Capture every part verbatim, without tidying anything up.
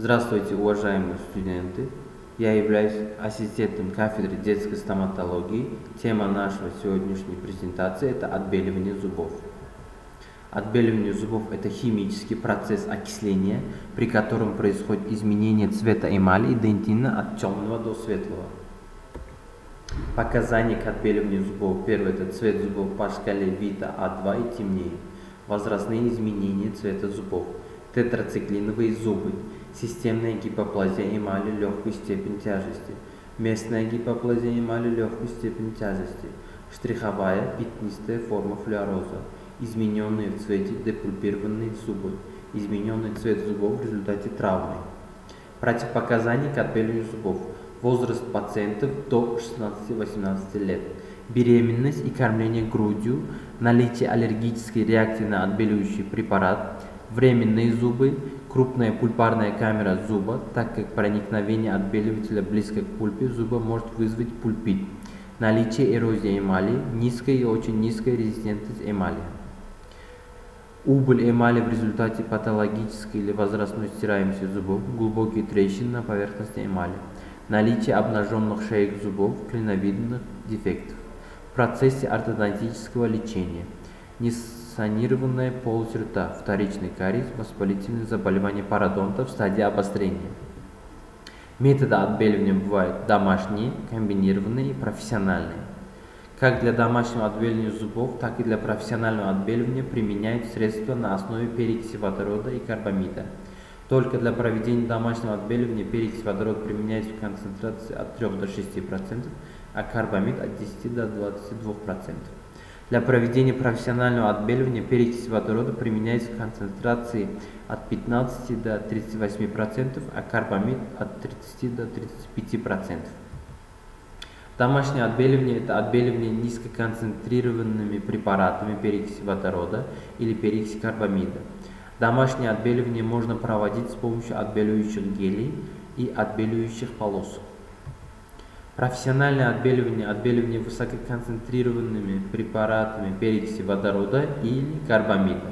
Здравствуйте, уважаемые студенты! Я являюсь ассистентом кафедры детской стоматологии. Тема нашего сегодняшней презентации – это отбеливание зубов. Отбеливание зубов – это химический процесс окисления, при котором происходит изменение цвета эмали и дентина от темного до светлого. Показания к отбеливанию зубов. Первое – это цвет зубов по шкале ВИТА А два и темнее. Возрастные изменения цвета зубов. Тетрациклиновые зубы. Системная гипоплазия эмали, легкую степень тяжести. Местная гипоплазия эмали, легкую степень тяжести. Штриховая, пятнистая форма флюороза. Измененные в цвете депульпированные зубы. Измененный цвет зубов в результате травмы. Противопоказания к отбеливанию зубов. Возраст пациентов до шестнадцати-восемнадцати лет. Беременность и кормление грудью. Наличие аллергической реакции на отбеливающий препарат. Временные зубы. Крупная пульпарная камера зуба, так как проникновение отбеливателя близко к пульпе зуба может вызвать пульпит. Наличие эрозии эмали, низкая и очень низкая резистентность эмали. Убыль эмали в результате патологической или возрастной стираемости зубов, глубокие трещины на поверхности эмали. Наличие обнаженных шеек зубов, клиновидных дефектов. В процессе ортодонтического лечения. Санированная полусерта, вторичный кариес, воспалительные заболевания пародонта в стадии обострения. Методы отбеливания бывают домашние, комбинированные и профессиональные. Как для домашнего отбеливания зубов, так и для профессионального отбеливания применяют средства на основе перекиси водорода и карбамида. Только для проведения домашнего отбеливания перекись водорода применяется в концентрации от трёх до шести процентов, а карбамид от десяти до двадцати двух процентов. Для проведения профессионального отбеливания перекись водорода применяется в концентрации от пятнадцати до тридцати восьми процентов, а карбамид от тридцати до тридцати пяти процентов. Домашнее отбеливание – это отбеливание низкоконцентрированными препаратами перекиси водорода или перекиси карбамида. Домашнее отбеливание можно проводить с помощью отбеливающих гелей и отбеливающих полос. Профессиональное отбеливание – отбеливание высококонцентрированными препаратами перекиси водорода или карбамида.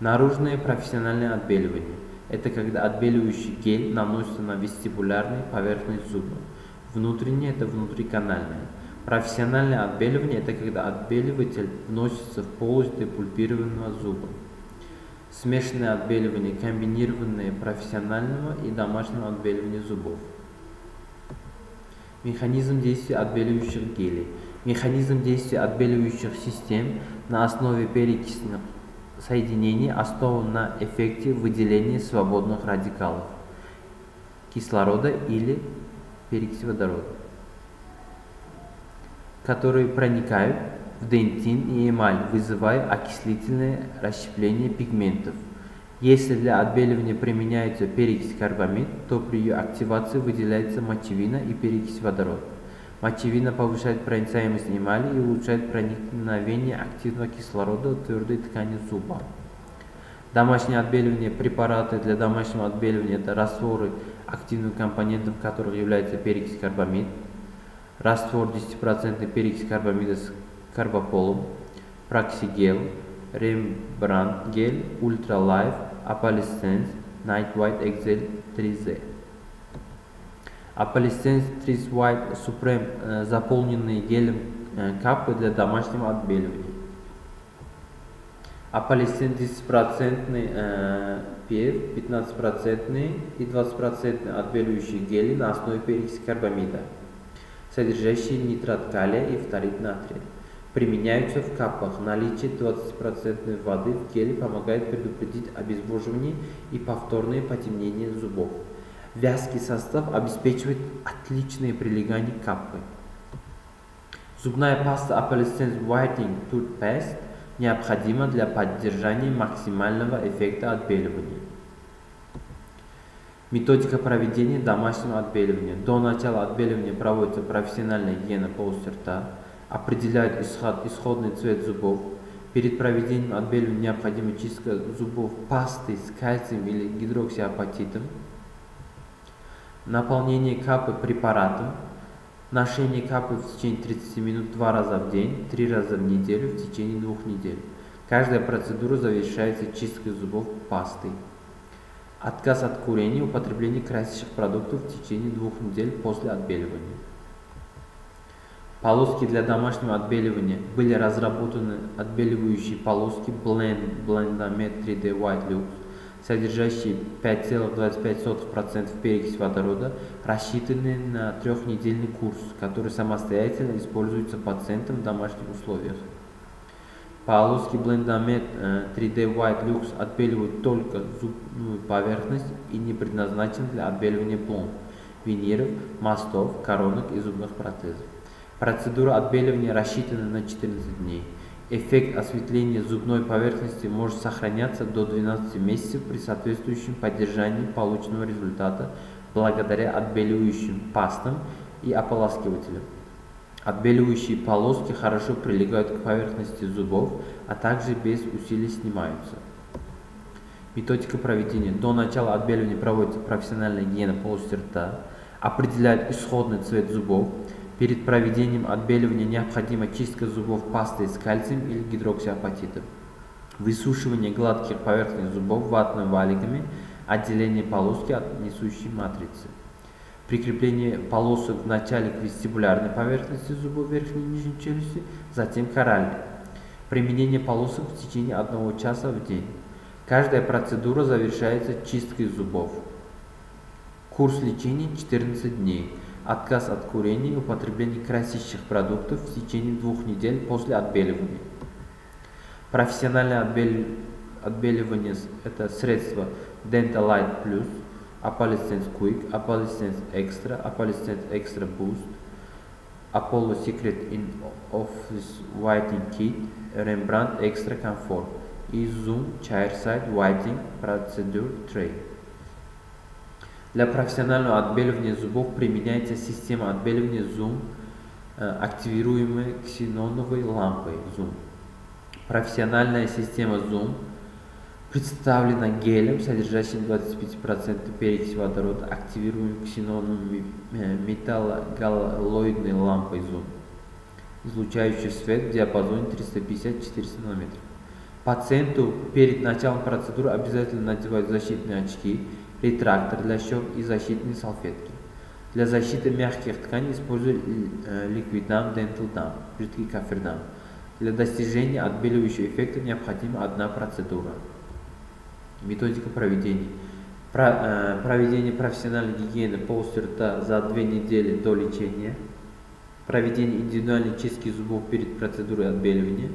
Наружное профессиональное отбеливание – это когда отбеливающий гель наносится на вестибулярную поверхность зуба. Внутреннее – это внутриканальное. Профессиональное отбеливание – это когда отбеливатель вносится в полость депульпированного зуба. Смешанное отбеливание – комбинированное профессионального и домашнего отбеливания зубов. Механизм действия отбеливающих гелей. Механизм действия отбеливающих систем на основе перекисных соединений основан на эффекте выделения свободных радикалов кислорода или перекиси водорода, которые проникают в дентин и эмаль, вызывая окислительное расщепление пигментов. Если для отбеливания применяется перекись карбамид, то при ее активации выделяется мочевина и перекись водорода. Мочевина повышает проницаемость эмали и улучшает проникновение активного кислорода в твердой ткани зуба. Домашнее отбеливание. Препараты для домашнего отбеливания – это растворы, активным компонентом которых является перекись карбамид, раствор десять процентов перекись карбамида с карбополом, проксигел, Rembrandt гель, Ultra Life, Opalescence Night White Excel три зет. Opalescence Trèswhite Supreme, заполненные гелем капы для домашнего отбеливания. Opalescence десять процентов ПИЭФ, пятнадцать процентов и двадцать процентов отбеливающие гели на основе перекиси карбамида, содержащие нитрат калия и фторид натрия. Применяются в капах. Наличие двадцати процентов воды в геле помогает предупредить обезвоживание и повторное потемнение зубов. Вязкий состав обеспечивает отличное прилегание к капке. Зубная паста Opalescence Whitening Toothpaste необходима для поддержания максимального эффекта отбеливания. Методика проведения домашнего отбеливания. До начала отбеливания проводится профессиональная гигиена полусерта. Определяют исход, исходный цвет зубов. Перед проведением отбеливания необходима чистка зубов пастой с кальцием или гидроксиапатитом, наполнение капы препаратом, ношение капы в течение тридцати минут два раза в день, три раза в неделю в течение двух недель. Каждая процедура завершается чисткой зубов пастой. Отказ от курения и употребление красящих продуктов в течение двух недель после отбеливания. Полоски для домашнего отбеливания. Были разработаны отбеливающие полоски Blend Blendamed три дэ White Luxe, содержащие пять целых двадцать пять сотых процента перекись водорода, рассчитанные на трехнедельный курс, который самостоятельно используется пациентом в домашних условиях. Полоски Blendamed три дэ White Luxe отбеливают только зубную поверхность и не предназначены для отбеливания пломб, виниров, мостов, коронок и зубных протезов. Процедура отбеливания рассчитана на четырнадцать дней. Эффект осветления зубной поверхности может сохраняться до двенадцати месяцев при соответствующем поддержании полученного результата благодаря отбеливающим пастам и ополаскивателям. Отбеливающие полоски хорошо прилегают к поверхности зубов, а также без усилий снимаются. Методика проведения. До начала отбеливания проводится профессиональная гигиена полусерта, определяют исходный цвет зубов. Перед проведением отбеливания необходима чистка зубов пастой с кальцием или гидроксиапатитом, высушивание гладких поверхностей зубов ватными валиками, отделение полоски от несущей матрицы. Прикрепление полосок вначале к вестибулярной поверхности зубов верхней и нижней челюсти, затем к оральной. Применение полосок в течение одного часа в день. Каждая процедура завершается чисткой зубов. Курс лечения четырнадцать дней. Отказ от курения и употребление красящих продуктов в течение двух недель после отбеливания. Профессиональное отбеливание – это средства Dentalight Plus, Opalescence Quick, Opalescence Extra, Opalescence Extra Boost, Apollo Secret In-Office Whitening Kit, Rembrandt Extra Comfort и Zoom Chairside Whitening Procedure три. Для профессионального отбеливания зубов применяется система отбеливания Zoom, активируемая ксеноновой лампой Zoom. Профессиональная система Zoom представлена гелем, содержащим двадцать пять процентов перекись водорода, активируемым ксеноновой металлогалоидной лампой Zoom, излучающей свет в диапазоне триста пятьдесят - четыреста нанометров. Пациенту перед началом процедуры обязательно надевают защитные очки, ретрактор для щек и защитные салфетки. Для защиты мягких тканей используют ликвид дам, дам, жидкий кафирдам. Для достижения отбеливающего эффекта необходима одна процедура. Методика проведения. Про, э, проведение профессиональной гигиены полости рта за две недели до лечения. Проведение индивидуальной чистки зубов перед процедурой отбеливания.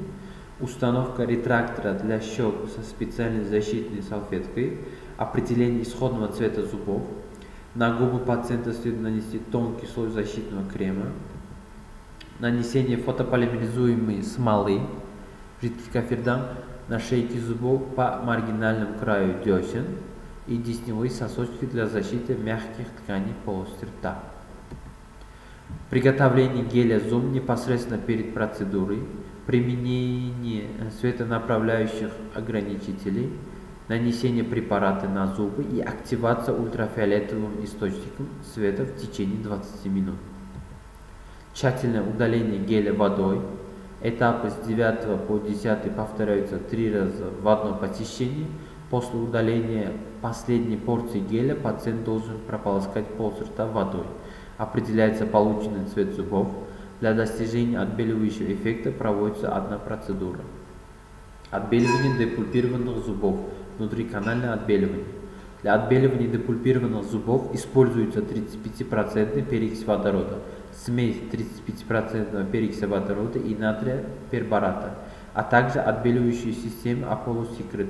Установка ретрактора для щек со специальной защитной салфеткой. Определение исходного цвета зубов. На губы пациента следует нанести тонкий слой защитного крема. Нанесение фотополимеризуемой смолы, жидкий кафирдам, на шейке зубов по маргинальному краю десен и десневые сосочки для защиты мягких тканей полости рта. Приготовление геля Zoom непосредственно перед процедурой, применение светонаправляющих ограничителей, нанесение препарата на зубы и активация ультрафиолетовым источником света в течение двадцати минут. Тщательное удаление геля водой. Этапы с девятого по десятый повторяются три раза в одно посещение. После удаления последней порции геля пациент должен прополоскать полость рта водой. Определяется полученный цвет зубов. Для достижения отбеливающего эффекта проводится одна процедура. Отбеливание депульпированных зубов. Внутриканальное отбеливание. Для отбеливания депульпированных зубов используется тридцать пять процентов перекись водорода, смесь тридцать пять процентов перекиси водорода и натрия пербората, а также отбеливающие системы Apollo Secret,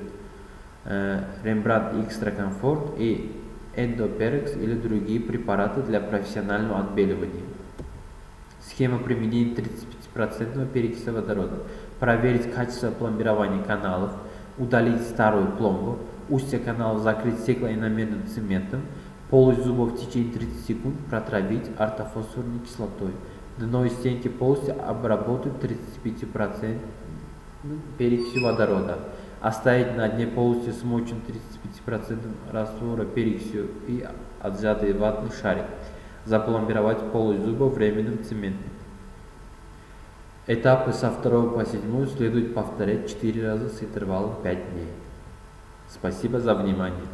э, Rembrandt Extra Comfort и Эндоперекс или другие препараты для профессионального отбеливания. Схема применения тридцать пять процентов перекиси водорода. Проверить качество пломбирования каналов, удалить старую пломбу, устья каналов закрыть стеклоинамерным цементом, полость зубов в течение тридцати секунд протравить ортофосфорной кислотой. Дно и стенки полости обработать тридцать пять процентов перекиси водорода. Оставить на дне полости смочен тридцать пять процентов раствора перекисью и отжатый ватный шарик. Запломбировать полость зуба временным цементом. Этапы со второго по седьмой следует повторять четыре раза с интервалом пять дней. Спасибо за внимание.